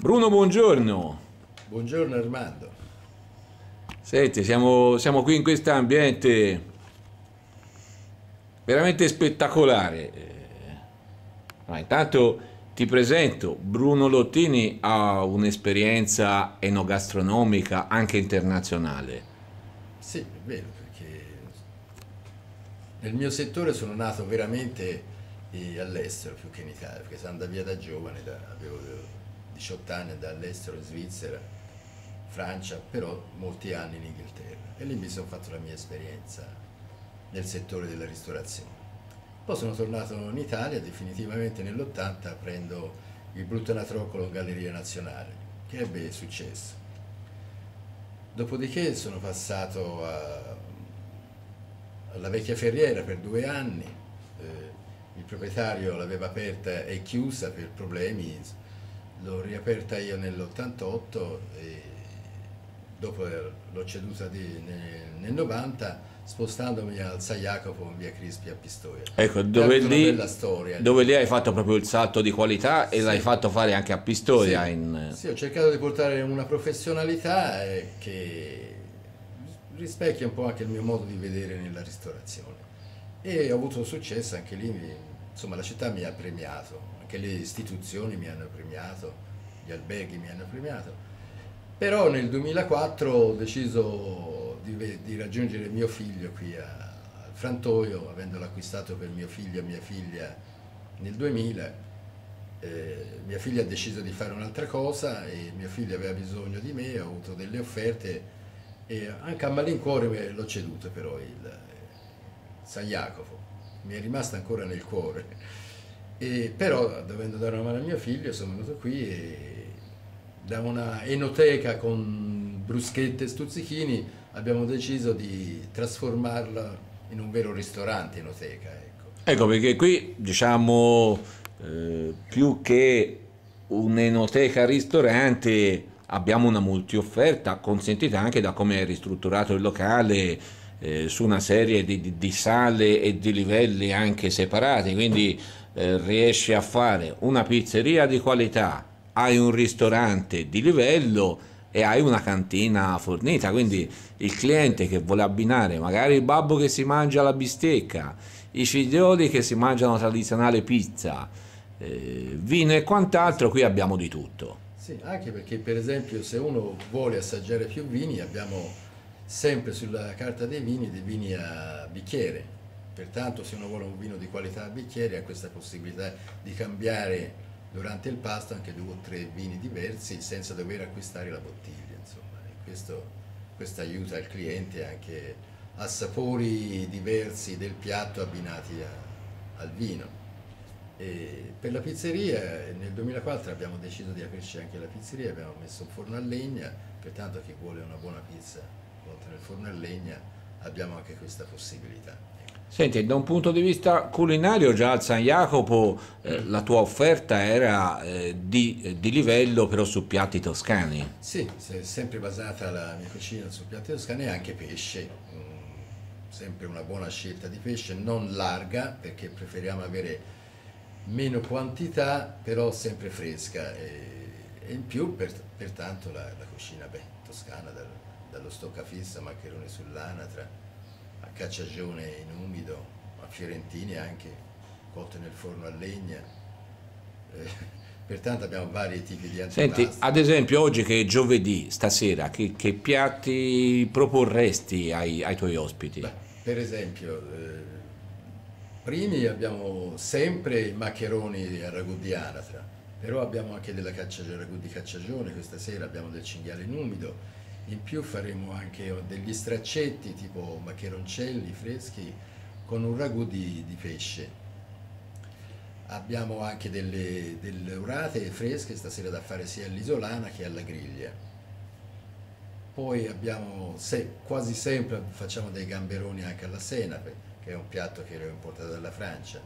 Bruno, buongiorno. Buongiorno Armando. Senti, siamo qui in questo ambiente veramente spettacolare. Ma intanto ti presento, Bruno Lottini ha un'esperienza enogastronomica anche internazionale. Sì, è vero, perché nel mio settore sono nato veramente all'estero più che in Italia, perché sono andato via da giovane, avevo 18 anni dall'estero in Svizzera, Francia, però molti anni in Inghilterra, e lì mi sono fatto la mia esperienza nel settore della ristorazione. Poi sono tornato in Italia definitivamente nell'80, prendo il Brutto Anatroccolo in Galleria Nazionale, che ebbe successo. Dopodiché sono passato alla vecchia ferriera per 2 anni, il proprietario l'aveva aperta e chiusa per problemi, l'ho riaperta io nell'88 e dopo l'ho ceduta nel 90, spostandomi al San Jacopo in via Crispi a Pistoia. Ecco, dove lì hai fatto proprio il salto di qualità, e sì, l'hai fatto fare anche a Pistoia. Sì, sì, ho cercato di portare una professionalità che rispecchia un po' anche il mio modo di vedere nella ristorazione, e ho avuto successo anche lì, insomma la città mi ha premiato, anche le istituzioni mi hanno premiato, gli alberghi mi hanno premiato, però nel 2004 ho deciso di raggiungere mio figlio qui a Frantoio, avendolo acquistato per mio figlio e mia figlia nel 2000. Mia figlia ha deciso di fare un'altra cosa e mio figlio aveva bisogno di me, ho avuto delle offerte e anche a malincuore l'ho ceduto, però il San Jacopo mi è rimasto ancora nel cuore, e però dovendo dare una mano a mio figlio sono venuto qui, e da una enoteca con bruschette e stuzzichini abbiamo deciso di trasformarla in un vero ristorante enoteca. Ecco, perché qui diciamo più che un'enoteca ristorante abbiamo una multiofferta, consentita anche da come è ristrutturato il locale, su una serie di sale e di livelli anche separati, quindi riesci a fare una pizzeria di qualità, hai un ristorante di livello e hai una cantina fornita, quindi il cliente che vuole abbinare magari il babbo che si mangia la bistecca, i figlioli che si mangiano la tradizionale pizza, vino e quant'altro, qui abbiamo di tutto. Sì, anche perché per esempio se uno vuole assaggiare più vini abbiamo sempre sulla carta dei vini a bicchiere, pertanto se uno vuole un vino di qualità a bicchiere ha questa possibilità di cambiare durante il pasto anche 2 o 3 vini diversi senza dover acquistare la bottiglia, insomma, e questo aiuta il cliente anche a sapori diversi del piatto abbinati al vino. E per la pizzeria nel 2004 abbiamo deciso di aprirci anche la pizzeria, abbiamo messo un forno a legna, pertanto chi vuole una buona pizza oltre al forno a legna abbiamo anche questa possibilità. Senti, da un punto di vista culinario già al San Jacopo la tua offerta era di livello, però su piatti toscani. Sì, sempre basata la mia cucina su piatti toscani, e anche pesce, sempre una buona scelta di pesce, non larga perché preferiamo avere meno quantità però sempre fresca, e in più pertanto la cucina toscana, dallo stoccafisso, maccheroni sull'anatra, a cacciagione in umido, a fiorentine anche, cotte nel forno a legna, pertanto abbiamo vari tipi di antipasti. Senti, ad esempio oggi che è giovedì, stasera, che piatti proporresti ai tuoi ospiti? Beh, per esempio, primi abbiamo sempre i maccheroni a ragù di anatra, però abbiamo anche della ragù di cacciagione, questa sera abbiamo del cinghiale in umido. In più faremo anche degli straccetti tipo maccheroncelli freschi con un ragù di pesce. Abbiamo anche delle orate fresche stasera da fare sia all'isolana che alla griglia. Poi abbiamo, quasi sempre facciamo dei gamberoni anche alla senape, che è un piatto che era importato dalla Francia.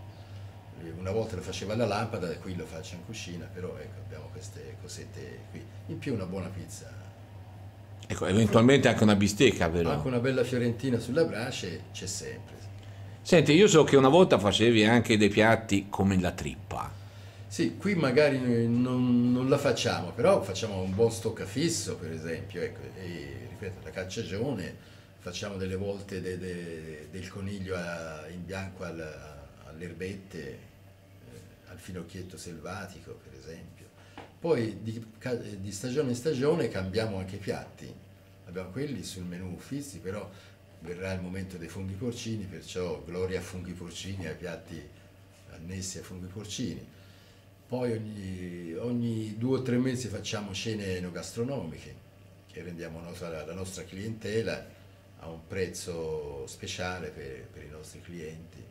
Una volta lo faceva alla lampada e qui lo faccio in cucina, però ecco, abbiamo queste cosette qui. In più una buona pizza. Ecco, eventualmente anche una bistecca, però. Anche una bella fiorentina sulla brace c'è sempre. Senti, io so che una volta facevi anche dei piatti come la trippa. Sì, qui magari noi non la facciamo, però facciamo un buon stoccafisso, per esempio, ecco, e, ripeto, la cacciagione, facciamo delle volte del coniglio in bianco alle erbette, al finocchietto selvatico, per esempio. Poi di stagione in stagione cambiamo anche i piatti, abbiamo quelli sul menù fissi, però verrà il momento dei funghi porcini, perciò gloria a funghi porcini, ai piatti annessi a funghi porcini. Poi ogni 2 o 3 mesi facciamo cene enogastronomiche che rendiamo nota alla nostra clientela a un prezzo speciale per i nostri clienti,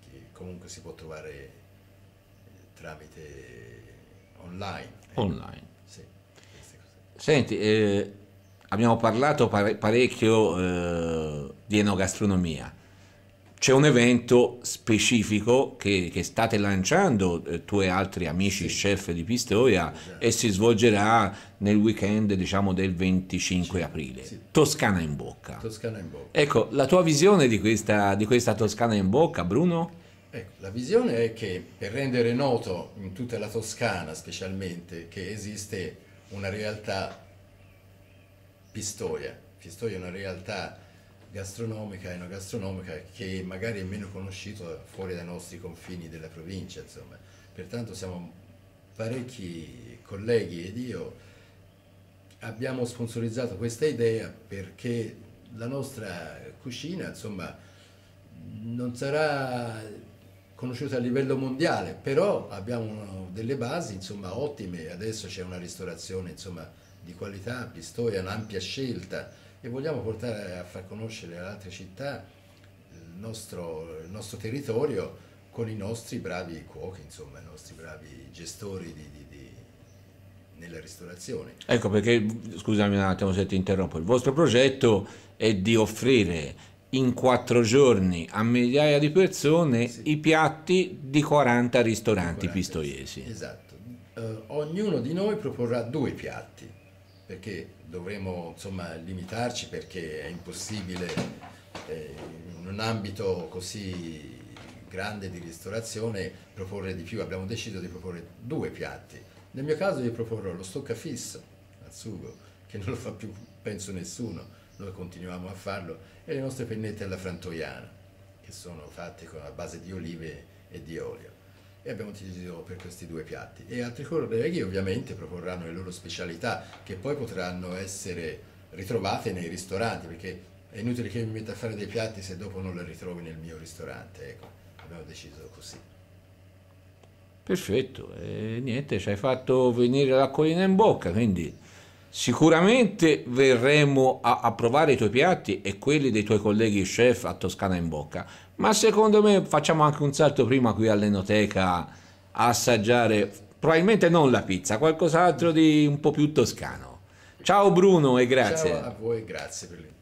che comunque si può trovare tramite online. Online. Sì, queste cose. Senti, abbiamo parlato parecchio di enogastronomia. C'è un evento specifico che state lanciando, tu e altri amici chef di Pistoia, esatto, e si svolgerà nel weekend, diciamo, del 25 aprile. Sì. Toscana in Bocca. Toscana in Bocca. Ecco, la tua visione di questa Toscana in Bocca, Bruno? Ecco, la visione è che per rendere noto in tutta la Toscana specialmente che esiste una realtà Pistoia. Pistoia è una realtà gastronomica e enogastronomica che magari è meno conosciuta fuori dai nostri confini della provincia, insomma. Pertanto siamo parecchi colleghi ed io abbiamo sponsorizzato questa idea perché la nostra cucina, insomma, non sarà conosciuta a livello mondiale, però abbiamo delle basi, insomma, ottime. Adesso c'è una ristorazione, insomma, di qualità a Pistoia, un'ampia scelta, e vogliamo portare a far conoscere alle altre città il nostro territorio con i nostri bravi cuochi, insomma, i nostri bravi gestori nella ristorazione. Ecco perché, scusami un attimo se ti interrompo, il vostro progetto è di offrire in 4 giorni a migliaia di persone, sì, i piatti di 40 ristoranti pistoiesi. Esatto. Ognuno di noi proporrà 2 piatti, perché dovremo, insomma, limitarci, perché è impossibile in un ambito così grande di ristorazione proporre di più. Abbiamo deciso di proporre 2 piatti. Nel mio caso io proporrò lo stoccafisso al sugo, che non lo fa più, penso, nessuno. Noi continuiamo a farlo, e le nostre pennette alla frantoiana, che sono fatte a base di olive e di olio, e abbiamo utilizzato per questi 2 piatti. E altri colleghi ovviamente proporranno le loro specialità, che poi potranno essere ritrovate nei ristoranti, perché è inutile che mi metta a fare dei piatti se dopo non li ritrovi nel mio ristorante. Ecco, abbiamo deciso così. Perfetto. E niente, ci hai fatto venire l'acquolina in bocca, quindi sicuramente verremo a provare i tuoi piatti e quelli dei tuoi colleghi chef a Toscana in Bocca, ma secondo me facciamo anche un salto prima qui all'Enoteca a assaggiare probabilmente non la pizza, qualcos'altro di un po' più toscano. Ciao Bruno, e grazie. Ciao a voi, grazie per l'intervento.